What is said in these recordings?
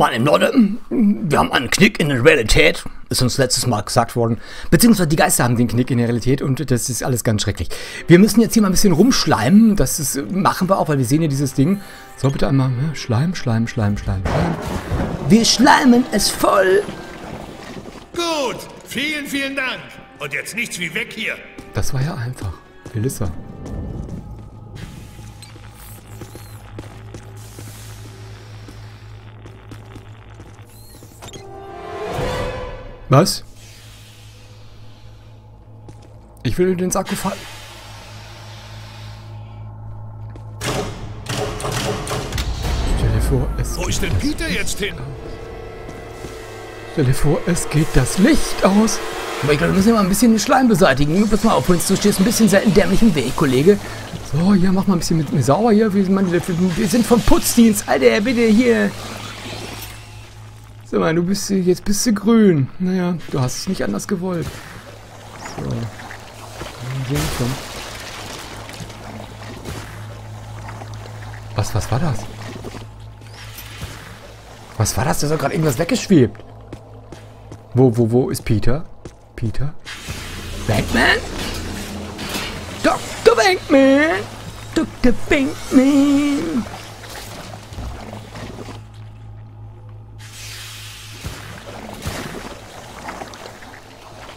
Meine lieben Leute, wir haben einen Knick in der Realität, ist uns letztes Mal gesagt worden, beziehungsweise die Geister haben den Knick in der Realität und das ist alles ganz schrecklich. Wir müssen jetzt hier mal ein bisschen rumschleimen, das ist, machen wir auch, weil wir sehen ja dieses Ding. So, bitte einmal, ja, Schleim, Schleim, Schleim, Schleim, Schleim. Wir schleimen es voll. Gut, vielen, vielen Dank. Und jetzt nichts wie weg hier. Das war ja einfach, Ilyssa. Was? Ich will den Sack gefallen. Stell dir vor, es geht. Wo ist denn Peter jetzt hin? Stell dir vor, es geht das Licht aus. Aber ich glaube, wir müssen ja mal ein bisschen den Schleim beseitigen. Pass mal auf, Prinz, du stehst ein bisschen selten dämlich im Weg, Kollege. So, hier, mach mal ein bisschen mit mir sauber hier. Wir sind vom Putzdienst, Alter, bitte hier. Sag mal, du bist jetzt bist du grün. Naja, du hast es nicht anders gewollt. So. Was war das? Was war das? Da ist doch gerade irgendwas weggeschwebt. Wo ist Peter? Peter? Wegmann? Dr. Wegmann! Dr. Wegmann!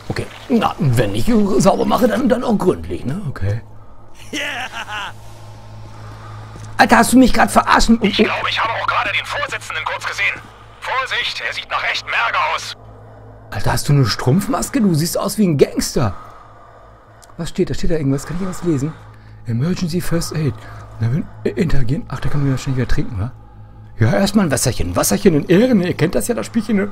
Okay, na, wenn ich sauber mache, dann auch gründlich, ne? Okay. Alter, hast du mich gerade verarschen? Ich glaube, ich habe auch gerade den Vorsitzenden kurz gesehen. Vorsicht, er sieht nach echt märger aus. Alter, hast du eine Strumpfmaske? Du siehst aus wie ein Gangster. Was steht da? Steht da irgendwas? Kann ich was lesen? Emergency First Aid. Da will interagieren. Ach, da kann man ja schon wieder trinken, wa? Ja, erstmal ein Wasserchen. Wasserchen in Ehren. Ihr kennt das ja, das Spielchen. Ne?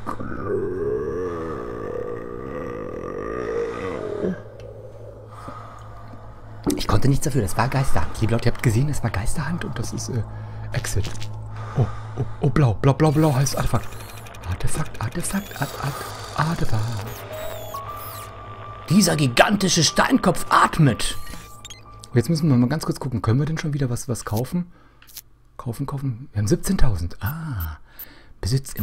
Ich konnte nichts dafür, das war Geisterhand. Liebe Leute, ihr habt gesehen, das war Geisterhand und das ist Exit. Oh, blau, blau, blau, blau heißt Artefakt. Artefakt, Artefakt, Artefakt. Dieser gigantische Steinkopf atmet. Jetzt müssen wir mal ganz kurz gucken, können wir denn schon wieder was kaufen? Kaufen. Wir haben 17.000. Ah, Besitz.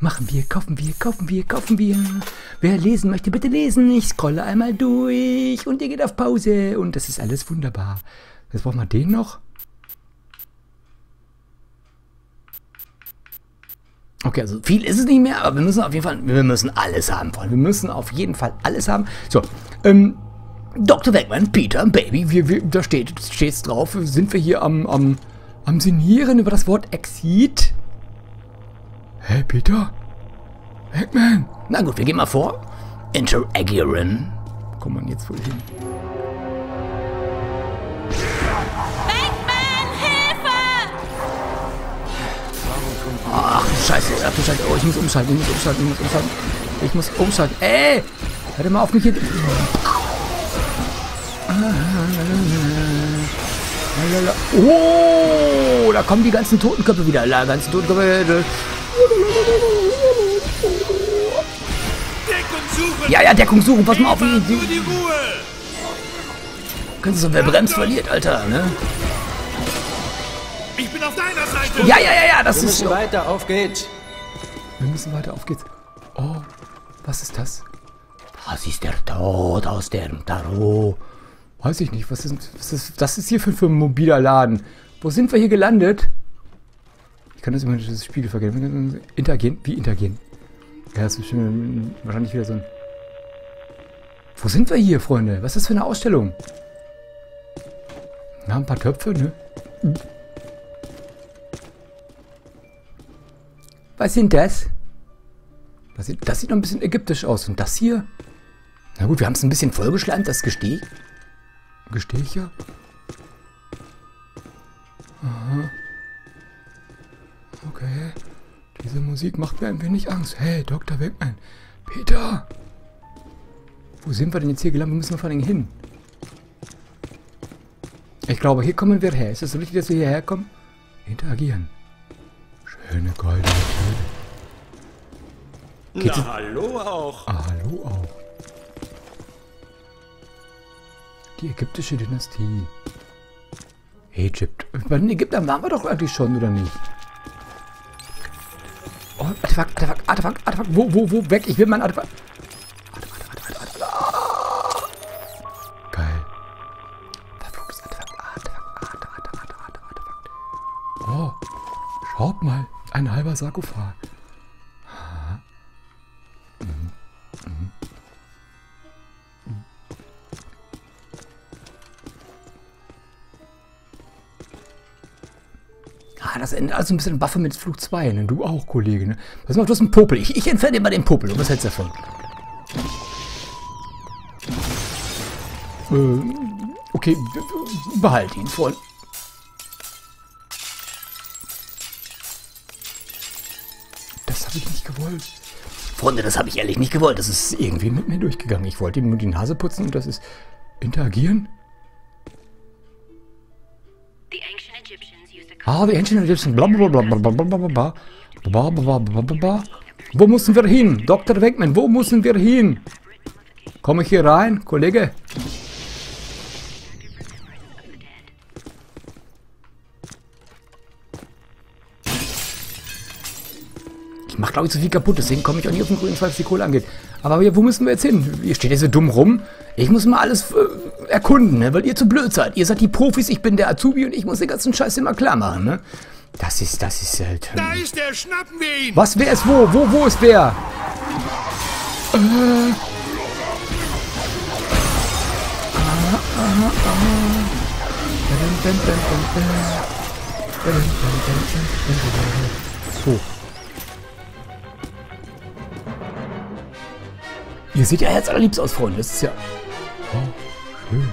Machen wir, kaufen wir. Wer lesen möchte, bitte lesen. Ich scrolle einmal durch und ihr geht auf Pause. Und das ist alles wunderbar. Jetzt brauchen wir den noch. Okay, also viel ist es nicht mehr, aber wir müssen auf jeden Fall, alles haben wollen. Wir müssen auf jeden Fall alles haben. So, Dr. Wegmann, Peter, Baby, da steht's drauf. Sind wir hier am Sinnieren über das Wort Exit? Hey, Peter? Wegmann! Na gut, wir gehen mal vor. Interagieren. Kommt man jetzt wohl hin? Wegmann, Hilfe! Ach, du Scheiße. Oh, ich muss umschalten. Ey! Hört mal auf mich hier. Oh, da kommen die ganzen Totenköpfe wieder. Ja, Deckung suchen, pass mal auf. Können Sie so, wer bremst, verliert, Alter, ne? Ich bin auf deiner Seite. Ja, das ist so. Wir müssen weiter, auf geht's. Oh, was ist das? Das ist der Tod aus dem Tarot. Weiß ich nicht, was ist hier für ein mobiler Laden? Wo sind wir hier gelandet? Ich kann das immer durch das Spiegel vergessen. Interagieren? Wie interagieren? Ja, das ist bestimmt wahrscheinlich wieder so ein... Wo sind wir hier, Freunde? Was ist das für eine Ausstellung? Na, ein paar Töpfe, ne? Was sind das? Das sieht noch ein bisschen ägyptisch aus. Und das hier? Na gut, wir haben es ein bisschen vollgeschleimt, das Gesteh. Gesteh ja? Aha. Okay. Diese Musik macht mir ein wenig Angst. Hey, Dr. Wegmann. Peter! Wo sind wir denn jetzt hier gelandet? Wo müssen wir vor allem hin? Ich glaube, hier kommen wir her. Ist das so richtig, dass wir hierher kommen? Interagieren. Schöne goldene Tür. Geht's? Na, hallo auch. Die ägyptische Dynastie. Hey, Chip. Bei den Ägyptern waren wir doch eigentlich schon, oder nicht? Oh, Artefakt, Artefakt, Artefakt, Artefakt. Wo? Weg, ich will mein Artefakt. Artefakt. Geil. Verfluchtes Artefakt, Artefakt. Oh, schaut mal. Ein halber Sarkophag. Das endet also ein bisschen Waffe mit Flug 2, ne? Du auch, Kollege, ne? Was macht das ein Popel? Ich entferne immer den Popel. Und was hältst du davon? Okay, behalte ihn voll. Das habe ich nicht gewollt. Freunde, das habe ich ehrlich nicht gewollt. Das ist irgendwie mit mir durchgegangen. Ich wollte ihm nur die Nase putzen und das ist... Interagieren? Ah, die Ancient Egyptians, blablabla. Wo müssen wir hin? Dr. Wegmann, wo müssen wir hin? Komme ich hier rein, Kollege? Ich mache, glaube ich, zu viel kaputt, deswegen komme ich auch nicht auf den grünen, falls die Kohle angeht. Aber wo müssen wir jetzt hin? Ihr steht hier so dumm rum. Ich muss mal alles erkunden, ne? Weil ihr zu blöd seid. Ihr seid die Profis, ich bin der Azubi und ich muss den ganzen Scheiß immer klar machen, ne? Das ist halt... Da ist der, schnappen wir ihn! Was, wer ist wo? Wo ist wer? So. Ihr seht ja herzallerliebst aus, Freunde. Das ist ja... Oh, schön.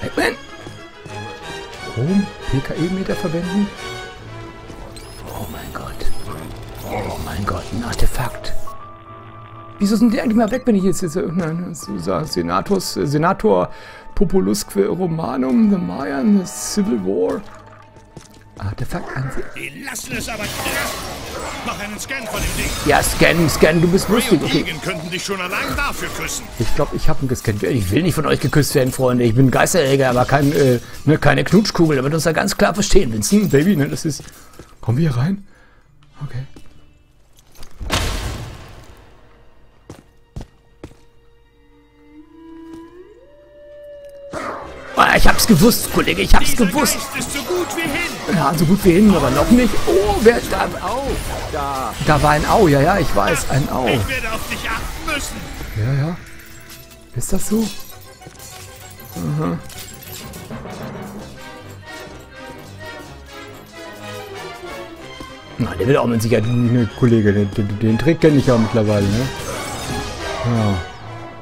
Wegmann! Chrom, PKE-Meter verwenden. Oh mein Gott. Oh mein Gott, ein Artefakt. Wieso sind die eigentlich mal weg, wenn ich jetzt... Nein, so sage Senator Populusque Romanum, the Mayan, the Civil War. Artefakt ansehen. Die lassen es aber krass. Mach einen Scan von dem Ding. Ja, scan, du bist lustig. Okay. Könnten dich schon allein dafür küssen. Ich glaube, ich habe ihn gescannt. Ich will nicht von euch geküsst werden, Freunde. Ich bin Geisterjäger, aber kein, keine Knutschkugel. Da wird uns da ganz klar verstehen, Vincent. Baby, ne, das ist... Kommen wir hier rein? Okay. Ich hab's gewusst, Kollege, ich hab's gewusst. Ist so gut wie hin. Ja, so gut wie hin, aber noch nicht. Oh, wer ist da? Da war ein Au, ja, ich weiß, ein Au. Ich werde auf dich achten müssen. Ja. Ist das so? Aha. Na, der will auch mit Sicherheit, ne, Kollege, den Trick kenne ich ja mittlerweile, ne? Ja.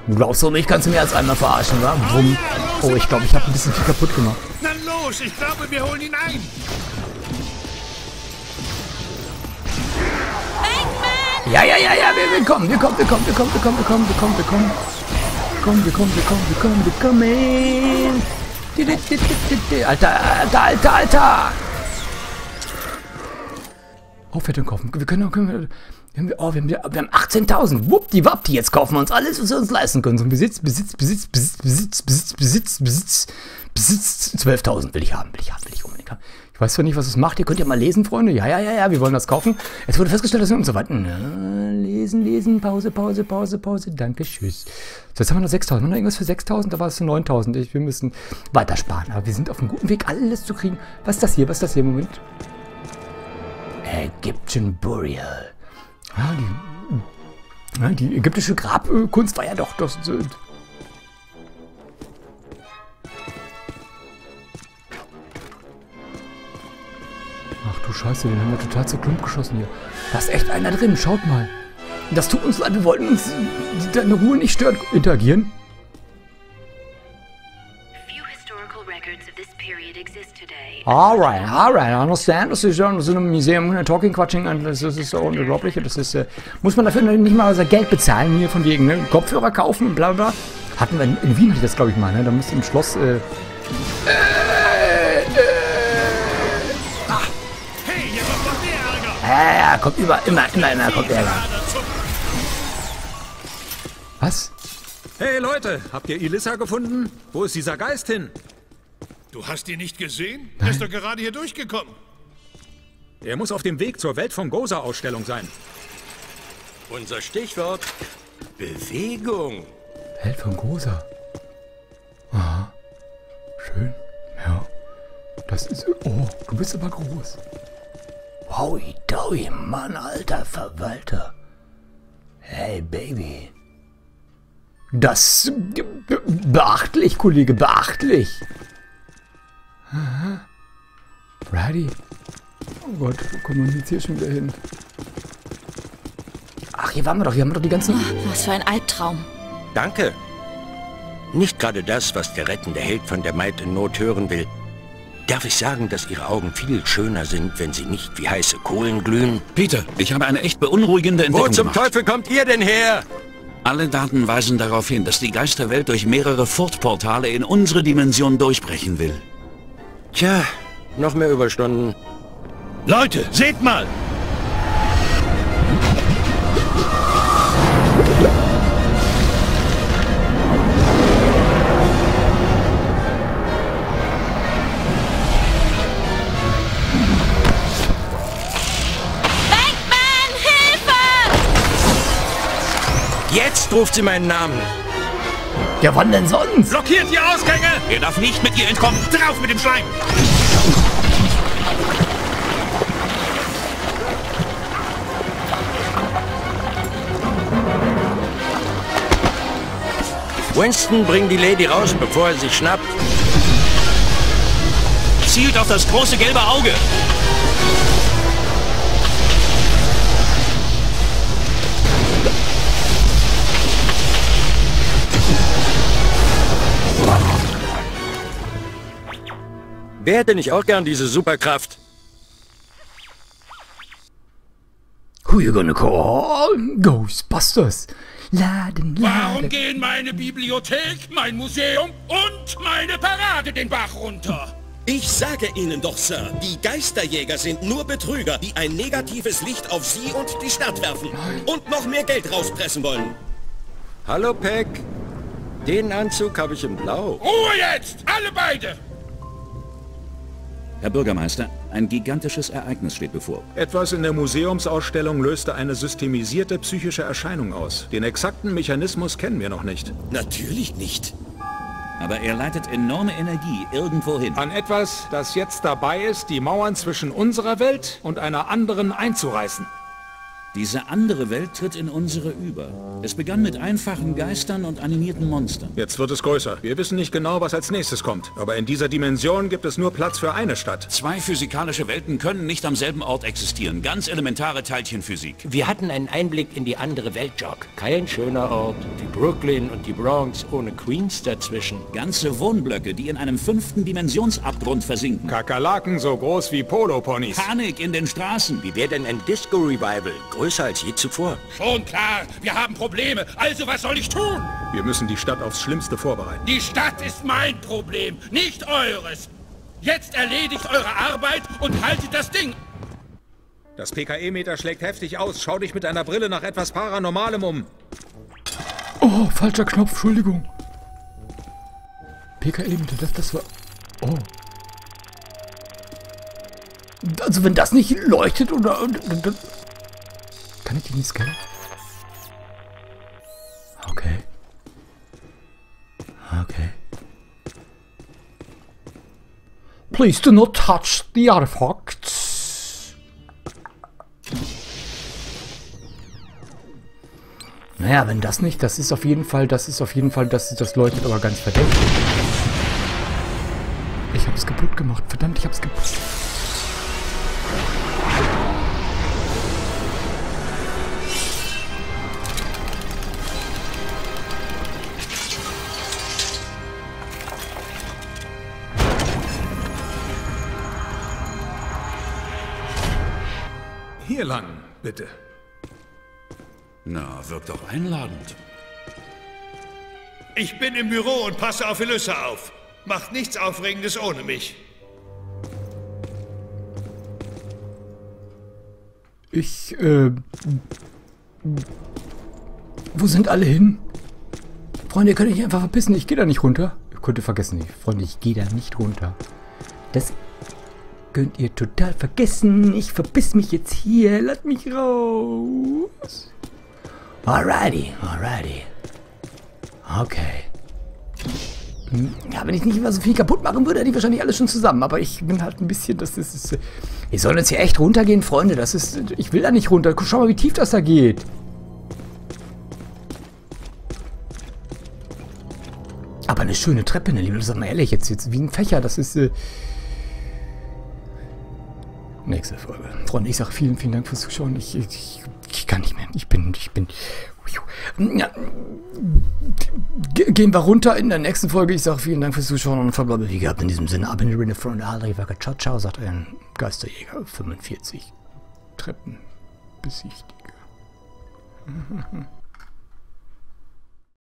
Du glaubst so, mich kannst du mehr als einmal verarschen, wa? Brumm. Oh, ich glaube, ich habe ein bisschen viel kaputt gemacht. Na los, ich glaube, wir holen ihn ein. Ja, wir kommen. Alter. Aufwertung kaufen. Wir können. Wir haben 18.000. Wuppdiwappdi, jetzt kaufen wir uns alles, was wir uns leisten können. So ein Besitz. 12.000 will ich unbedingt haben. Ich weiß zwar nicht, was es macht. Ihr könnt ja mal lesen, Freunde. Ja, wir wollen das kaufen. Jetzt wurde festgestellt, dass wir uns so weit... Lesen, Pause. Danke, tschüss. So, jetzt haben wir noch 6.000. Haben wir noch irgendwas für 6.000? Da war es 9.000. Wir müssen weitersparen. Aber wir sind auf einem guten Weg, alles zu kriegen. Was ist das hier? Moment. Egyptian Burial. Ja, die ägyptische Grabkunst war ja doch das. Ach du Scheiße, den haben wir total zu Klump geschossen hier. Da ist echt einer drin, schaut mal. Das tut uns leid, wir wollten uns deine Ruhe nicht stören. Interagieren. Alright, I understand. Das ist ja so ein Museum, Talking, Quatsching, das ist so unglaublich. Das ist, muss man dafür nicht mal unser Geld bezahlen, hier von wegen, ne? Kopfhörer kaufen und bla bla. Hatten wir in Wien, hatte ich das, glaube ich, mal, ne? Da müsste im Schloss. Hey, hier kommt noch mehr Ärger! Ja, kommt immer kommt Ärger. Was? Hey Leute, habt ihr Ilyssa gefunden? Wo ist dieser Geist hin? Du hast ihn nicht gesehen? Er ist doch gerade hier durchgekommen. Er muss auf dem Weg zur Welt von Gozer-Ausstellung sein. Unser Stichwort: Bewegung. Welt von Gozer. Aha. Schön. Ja. Das ist... Oh, du bist aber groß. Howie Dowie, Mann, alter Verwalter. Hey, Baby. Das... Beachtlich, Kollege, beachtlich. Aha. Brady. Oh Gott, wo kommen wir jetzt hier schon wieder hin? Ach, hier waren wir doch. Hier haben wir doch die ganzen... Oh, was für ein Albtraum. Danke. Nicht gerade das, was der rettende Held von der Maid in Not hören will. Darf ich sagen, dass Ihre Augen viel schöner sind, wenn sie nicht wie heiße Kohlen glühen? Peter, ich habe eine echt beunruhigende Entdeckung gemacht. Wo zum Teufel kommt ihr denn her? Alle Daten weisen darauf hin, dass die Geisterwelt durch mehrere Furtportale in unsere Dimension durchbrechen will. Tja, noch mehr Überstunden. Leute, seht mal! Jetzt ruft sie meinen Namen. Ja, wann denn sonst? Blockiert die Ausgänge! Ihr darf nicht mit ihr entkommen. Drauf mit dem Schleim! Winston, bring die Lady raus, bevor er sie schnappt. Zielt auf das große gelbe Auge. Wer hätte nicht auch gern diese Superkraft? Who you gonna call? Ghostbusters. Laden, laden. Warum gehen meine Bibliothek, mein Museum und meine Parade den Bach runter? Ich sage Ihnen doch, Sir, die Geisterjäger sind nur Betrüger, die ein negatives Licht auf Sie und die Stadt werfen und noch mehr Geld rauspressen wollen. Hallo, Peck. Den Anzug habe ich in Blau. Ruhe jetzt! Alle beide! Herr Bürgermeister, ein gigantisches Ereignis steht bevor. Etwas in der Museumsausstellung löste eine systemisierte psychische Erscheinung aus. Den exakten Mechanismus kennen wir noch nicht. Natürlich nicht. Aber er leitet enorme Energie irgendwo hin. An etwas, das jetzt dabei ist, die Mauern zwischen unserer Welt und einer anderen einzureißen. Diese andere Welt tritt in unsere über. Es begann mit einfachen Geistern und animierten Monstern. Jetzt wird es größer. Wir wissen nicht genau, was als nächstes kommt. Aber in dieser Dimension gibt es nur Platz für eine Stadt. Zwei physikalische Welten können nicht am selben Ort existieren. Ganz elementare Teilchenphysik. Wir hatten einen Einblick in die andere Welt, Jock. Kein schöner Ort. Die Brooklyn und die Bronx ohne Queens dazwischen. Ganze Wohnblöcke, die in einem 5. Dimensionsabgrund versinken. Kakerlaken so groß wie Poloponys. Panik in den Straßen. Wie wäre denn ein Disco-Revival? Größer als je zuvor. Schon klar, wir haben Probleme, also was soll ich tun? Wir müssen die Stadt aufs Schlimmste vorbereiten. Die Stadt ist mein Problem, nicht eures. Jetzt erledigt eure Arbeit und haltet das Ding. Das PKE-Meter schlägt heftig aus. Schau dich mit einer Brille nach etwas Paranormalem um. Oh, falscher Knopf, Entschuldigung. PKE-Meter, das war... Oh. Also wenn das nicht leuchtet oder... Kann ich die nicht scannen? Okay. Okay. Please do not touch the artifacts. Naja, wenn das nicht, das leuchtet aber ganz verdächtig. Ich hab's kaputt gemacht. Verdammt, ich hab's kaputt. Hier lang, bitte. Na, wirkt doch einladend. Ich bin im Büro und passe auf Ilyssa auf. Macht nichts Aufregendes ohne mich. Ich, Wo sind alle hin? Freunde, ihr könnt euch einfach verpissen. Ich gehe da nicht runter. Könnt ihr vergessen. Freunde, ich gehe da nicht runter. Das könnt ihr total vergessen. Ich verpiss mich jetzt hier. Lasst mich raus. Alrighty, alrighty. Okay. Ja, wenn ich nicht immer so viel kaputt machen würde, hätte ich wahrscheinlich alles schon zusammen. Aber ich bin halt ein bisschen... Das ist wir sollen jetzt hier echt runtergehen, Freunde. Das ist... Ich will da nicht runter. Schau mal, wie tief das da geht. Aber eine schöne Treppe, ne? Liebe, sag mal ehrlich, jetzt wie ein Fächer. Das ist... Nächste Folge. Freunde, ich sage vielen, vielen Dank fürs Zuschauen. Ich kann nicht mehr. Ich bin... Ja, gehen wir runter in der nächsten Folge. Ich sage vielen Dank fürs Zuschauen und verbleibe wie gehabt. In diesem Sinne, ab in die Rinne, Freunde. Ciao, ciao, sagt ein Geisterjäger. 45 Treppen besichtige.